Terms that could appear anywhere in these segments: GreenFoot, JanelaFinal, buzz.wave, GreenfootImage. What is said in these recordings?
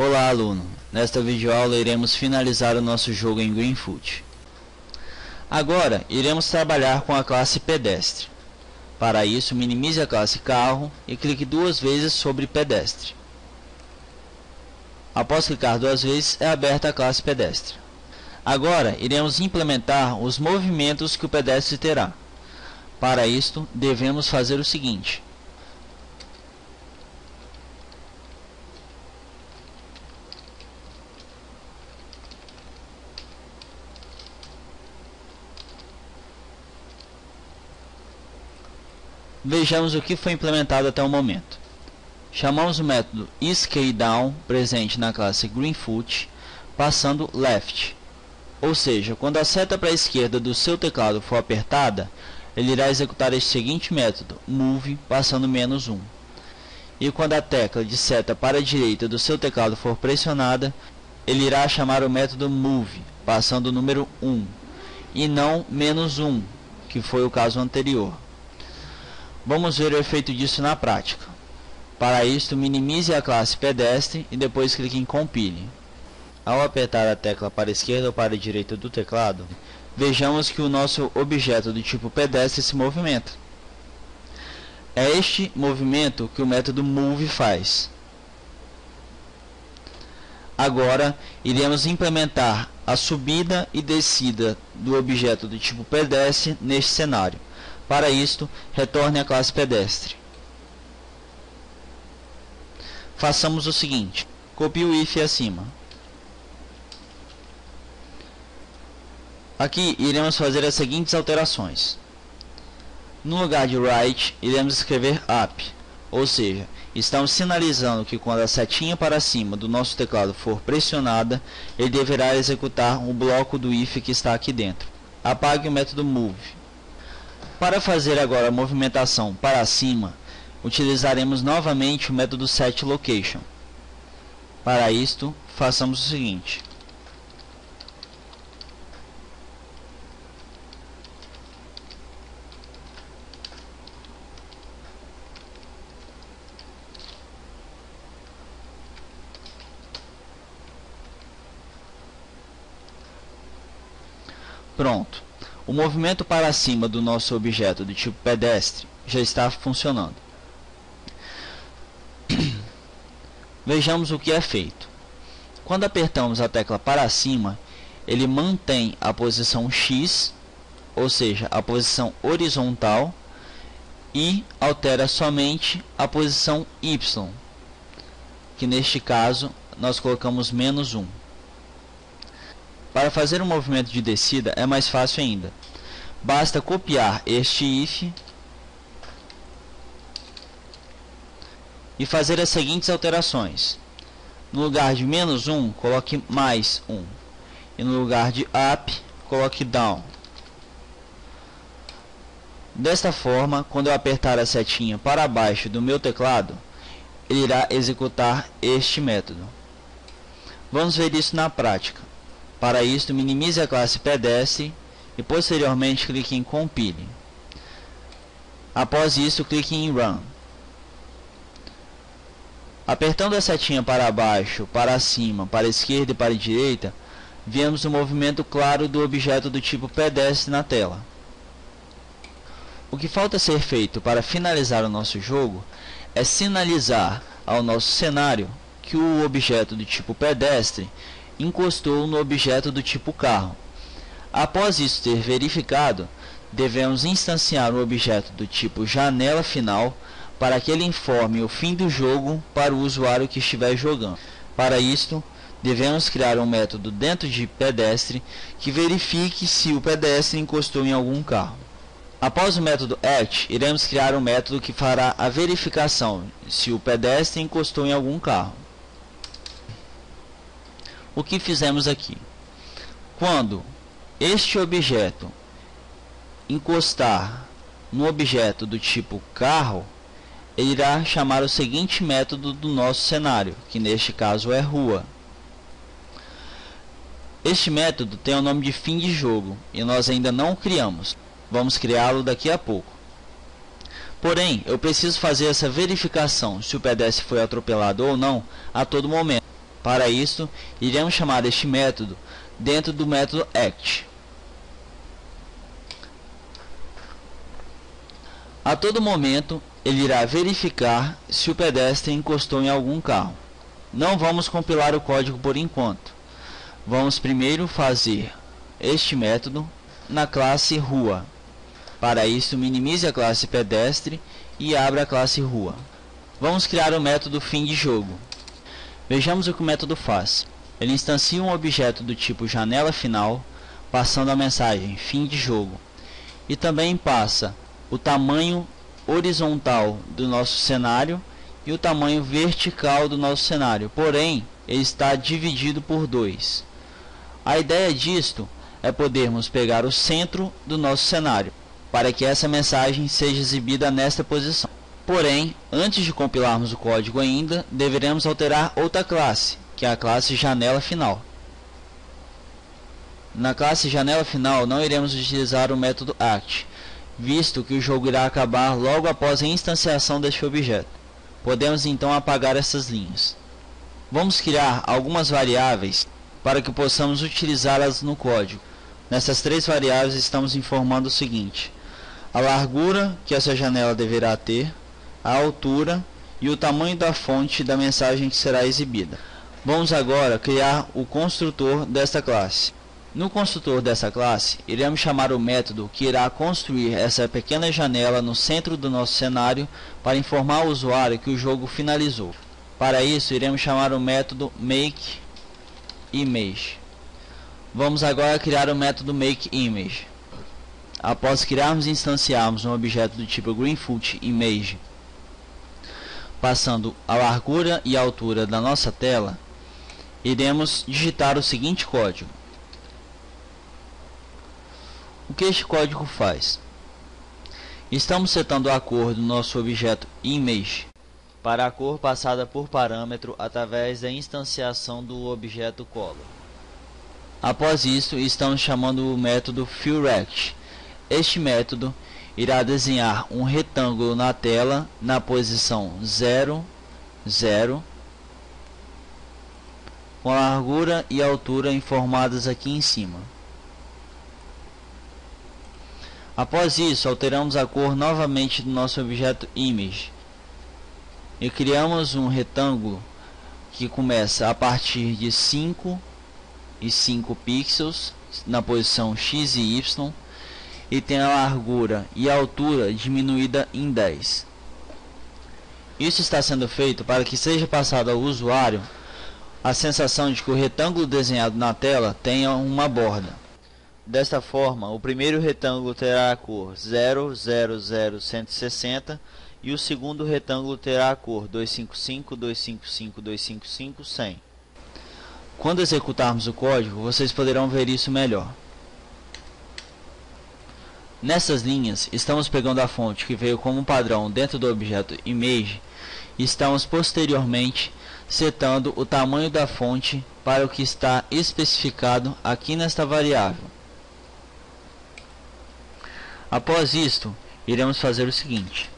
Olá aluno, nesta videoaula iremos finalizar o nosso jogo em Greenfoot. Agora iremos trabalhar com a classe pedestre. Para isso minimize a classe carro e clique duas vezes sobre pedestre. Após clicar duas vezes é aberta a classe pedestre. Agora iremos implementar os movimentos que o pedestre terá. Para isto devemos fazer o seguinte. Vejamos o que foi implementado até o momento. Chamamos o método isScaleDown, presente na classe GreenFoot, passando left. Ou seja, quando a seta para a esquerda do seu teclado for apertada, ele irá executar este seguinte método, move, passando -1. E quando a tecla de seta para a direita do seu teclado for pressionada, ele irá chamar o método move, passando o número 1, e não -1, que foi o caso anterior. Vamos ver o efeito disso na prática. Para isto, minimize a classe pedestre e depois clique em compile. Ao apertar a tecla para a esquerda ou para a direita do teclado, vejamos que o nosso objeto do tipo pedestre se movimenta. É este movimento que o método move faz. Agora, iremos implementar a subida e descida do objeto do tipo pedestre neste cenário. Para isto, retorne à classe pedestre. Façamos o seguinte, copie o if acima. Aqui iremos fazer as seguintes alterações. No lugar de right, iremos escrever up, ou seja, estamos sinalizando que quando a setinha para cima do nosso teclado for pressionada, ele deverá executar o bloco do if que está aqui dentro. Apague o método move. Para fazer agora a movimentação para cima, utilizaremos novamente o método setLocation. Para isto, façamos o seguinte. Pronto. O movimento para cima do nosso objeto do tipo pedestre já está funcionando. Vejamos o que é feito. Quando apertamos a tecla para cima, ele mantém a posição X, ou seja, a posição horizontal, e altera somente a posição Y, que neste caso nós colocamos -1. Para fazer um movimento de descida é mais fácil ainda. Basta copiar este if e fazer as seguintes alterações. No lugar de -1, coloque +1. E no lugar de up, coloque down. Desta forma, quando eu apertar a setinha para baixo do meu teclado, ele irá executar este método. Vamos ver isso na prática. Para isto, minimize a classe pedestre e posteriormente clique em compile. Após isso, clique em run. Apertando a setinha para baixo, para cima, para a esquerda e para a direita, vemos o movimento claro do objeto do tipo pedestre na tela. O que falta ser feito para finalizar o nosso jogo é sinalizar ao nosso cenário que o objeto do tipo pedestre encostou no objeto do tipo carro. Após isso ter verificado, devemos instanciar o objeto do tipo janela final para que ele informe o fim do jogo para o usuário que estiver jogando. Para isto, devemos criar um método dentro de pedestre que verifique se o pedestre encostou em algum carro. Após o método act, iremos criar um método que fará a verificação se o pedestre encostou em algum carro. O que fizemos aqui? Quando este objeto encostar no objeto do tipo carro, ele irá chamar o seguinte método do nosso cenário, que neste caso é rua. Este método tem o nome de fim de jogo e nós ainda não o criamos. Vamos criá-lo daqui a pouco. Porém, eu preciso fazer essa verificação se o pedestre foi atropelado ou não a todo momento. Para isso, iremos chamar este método dentro do método act. A todo momento, ele irá verificar se o pedestre encostou em algum carro. Não vamos compilar o código por enquanto. Vamos primeiro fazer este método na classe rua. Para isso, minimize a classe pedestre e abra a classe rua. Vamos criar o método fim de jogo. Vejamos o que o método faz. Ele instancia um objeto do tipo janela final, passando a mensagem fim de jogo, e também passa o tamanho horizontal do nosso cenário e o tamanho vertical do nosso cenário, porém ele está dividido por 2. A ideia disto é podermos pegar o centro do nosso cenário, para que essa mensagem seja exibida nesta posição. Porém, antes de compilarmos o código ainda, deveremos alterar outra classe, que é a classe JanelaFinal. Na classe JanelaFinal não iremos utilizar o método act, visto que o jogo irá acabar logo após a instanciação deste objeto. Podemos então apagar essas linhas. Vamos criar algumas variáveis para que possamos utilizá-las no código. Nessas 3 variáveis estamos informando o seguinte: a largura que essa janela deverá ter, a altura e o tamanho da fonte da mensagem que será exibida. Vamos agora criar o construtor desta classe. No construtor dessa classe, iremos chamar o método que irá construir essa pequena janela no centro do nosso cenário para informar o usuário que o jogo finalizou. Para isso, iremos chamar o método makeImage. Vamos agora criar o método makeImage. Após criarmos e instanciarmos um objeto do tipo GreenfootImage, passando a largura e a altura da nossa tela, iremos digitar o seguinte código. O que este código faz? Estamos setando a cor do nosso objeto image para a cor passada por parâmetro através da instanciação do objeto color. Após isso, estamos chamando o método fillRect. Este método irá desenhar um retângulo na tela na posição 0, 0, com a largura e a altura informadas aqui em cima. Após isso, alteramos a cor novamente do nosso objeto image e criamos um retângulo que começa a partir de 5 e 5 pixels na posição x e y e tem a largura e a altura diminuída em 10. Isso está sendo feito para que seja passado ao usuário a sensação de que o retângulo desenhado na tela tenha uma borda. Desta forma, o primeiro retângulo terá a cor 000160 e o segundo retângulo terá a cor 25525525510. Quando executarmos o código, vocês poderão ver isso melhor. Nessas linhas, estamos pegando a fonte que veio como padrão dentro do objeto image e estamos posteriormente setando o tamanho da fonte para o que está especificado aqui nesta variável. Após isto, iremos fazer o seguinte.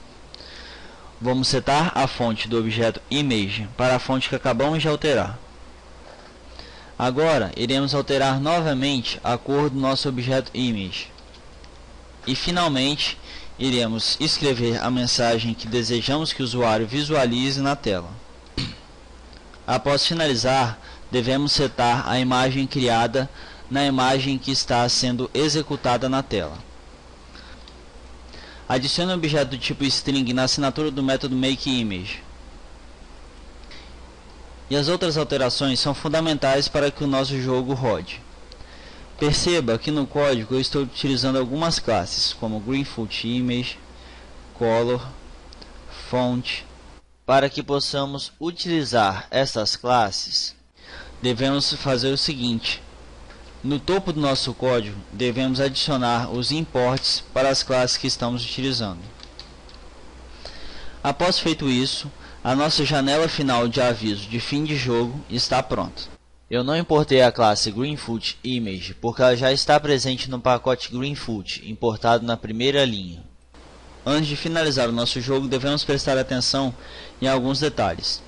Vamos setar a fonte do objeto image para a fonte que acabamos de alterar. Agora, iremos alterar novamente a cor do nosso objeto image. E finalmente, iremos escrever a mensagem que desejamos que o usuário visualize na tela. Após finalizar, devemos setar a imagem criada na imagem que está sendo executada na tela. Adicione um objeto do tipo string na assinatura do método makeImage. E as outras alterações são fundamentais para que o nosso jogo rode. Perceba que no código eu estou utilizando algumas classes, como GreenfootImage, Color, Font. Para que possamos utilizar essas classes, devemos fazer o seguinte. No topo do nosso código, devemos adicionar os imports para as classes que estamos utilizando. Após feito isso, a nossa janela final de aviso de fim de jogo está pronta. Eu não importei a classe GreenfootImage porque ela já está presente no pacote GreenFoot, importado na primeira linha. Antes de finalizar o nosso jogo, devemos prestar atenção em alguns detalhes.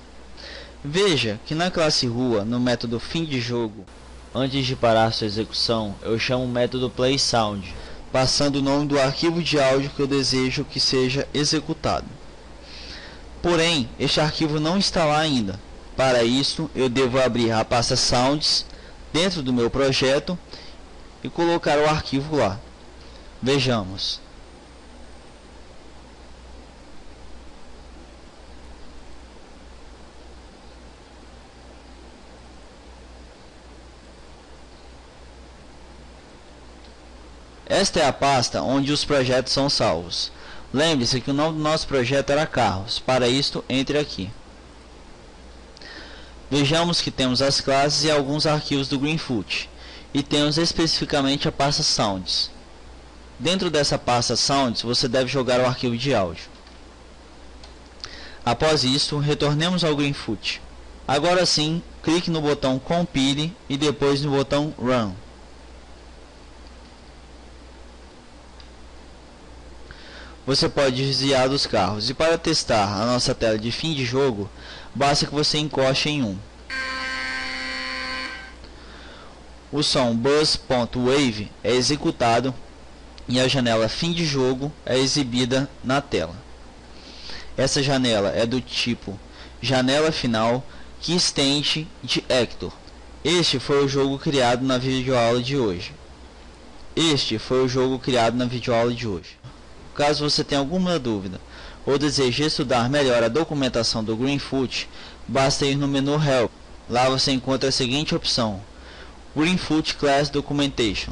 Veja que na classe rua, no método fim de jogo, antes de parar sua execução, eu chamo o método playSound, passando o nome do arquivo de áudio que eu desejo que seja executado. Porém, este arquivo não está lá ainda. Para isso, eu devo abrir a pasta Sounds dentro do meu projeto e colocar o arquivo lá. Vejamos. Esta é a pasta onde os projetos são salvos. Lembre-se que o nome do nosso projeto era Carros. Para isto, entre aqui. Vejamos que temos as classes e alguns arquivos do GreenFoot. E temos especificamente a pasta Sounds. Dentro dessa pasta Sounds, você deve jogar o arquivo de áudio. Após isto, retornemos ao GreenFoot. Agora sim, clique no botão Compile e depois no botão Run. Você pode desviar dos carros, e para testar a nossa tela de fim de jogo, basta que você encoste em um. O som buzz.wave é executado e a janela fim de jogo é exibida na tela. Essa janela é do tipo janela final, que estende de Hector. Este foi o jogo criado na videoaula de hoje. Caso você tenha alguma dúvida ou deseje estudar melhor a documentação do GreenFoot, basta ir no menu Help. Lá você encontra a seguinte opção: GreenFoot Class Documentation.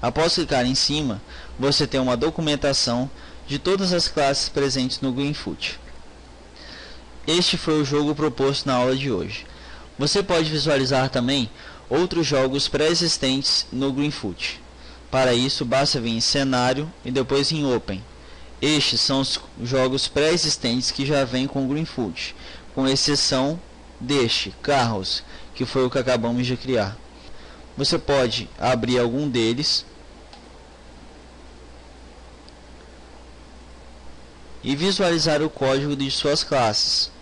Após clicar em cima, você tem uma documentação de todas as classes presentes no GreenFoot. Este foi o jogo proposto na aula de hoje. Você pode visualizar também outros jogos pré-existentes no GreenFoot. Para isso, basta vir em Cenário e depois em Open. Estes são os jogos pré-existentes que já vêm com o GreenFoot, com exceção deste, Carros, que foi o que acabamos de criar. Você pode abrir algum deles e visualizar o código de suas classes.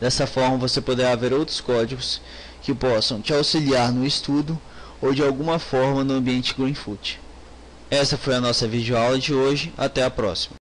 Dessa forma, você poderá ver outros códigos que possam te auxiliar no estudo ou de alguma forma no ambiente GreenFoot. Essa foi a nossa videoaula de hoje. Até a próxima.